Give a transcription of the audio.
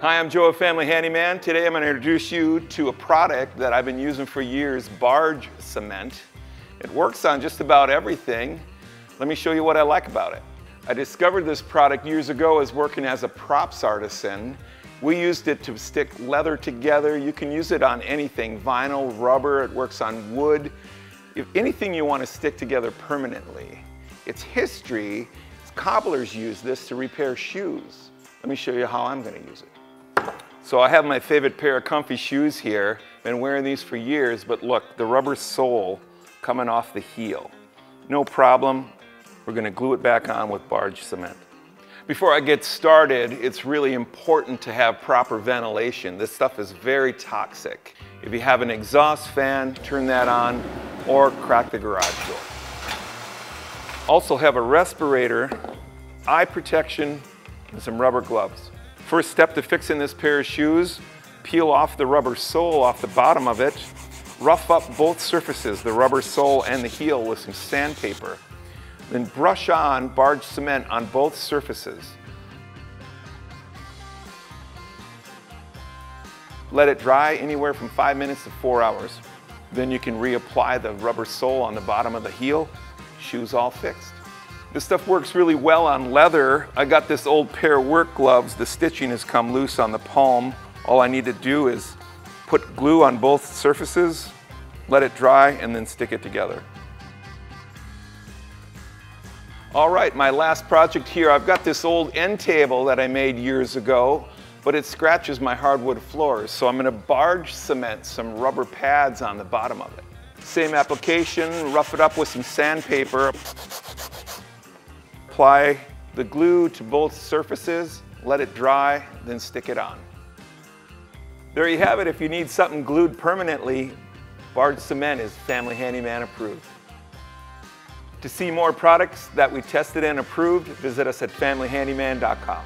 Hi, I'm Joe of Family Handyman. Today I'm going to introduce you to a product that I've been using for years, Barge Cement. It works on just about everything. Let me show you what I like about it. I discovered this product years ago as working as a props artisan. We used it to stick leather together. You can use it on anything, vinyl, rubber, it works on wood. If anything you want to stick together permanently. Its history, cobblers use this to repair shoes. Let me show you how I'm going to use it. So I have my favorite pair of comfy shoes here. Been wearing these for years, but look, the rubber sole coming off the heel. No problem. We're going to glue it back on with Barge Cement. Before I get started, it's really important to have proper ventilation. This stuff is very toxic. If you have an exhaust fan, turn that on or crack the garage door. Also have a respirator, eye protection, and some rubber gloves. First step to fixing this pair of shoes, peel off the rubber sole off the bottom of it, rough up both surfaces, the rubber sole and the heel, with some sandpaper. Then brush on Barge Cement on both surfaces. Let it dry anywhere from 5 minutes to 4 hours. Then you can reapply the rubber sole on the bottom of the heel. Shoes all fixed. This stuff works really well on leather. I got this old pair of work gloves. The stitching has come loose on the palm. All I need to do is put glue on both surfaces, let it dry, and then stick it together. All right, my last project here. I've got this old end table that I made years ago, but it scratches my hardwood floors, so I'm going to barge cement some rubber pads on the bottom of it. Same application, rough it up with some sandpaper. Apply the glue to both surfaces, let it dry, then stick it on. There you have it. If you need something glued permanently, Barge Cement is Family Handyman approved. To see more products that we tested and approved, visit us at familyhandyman.com.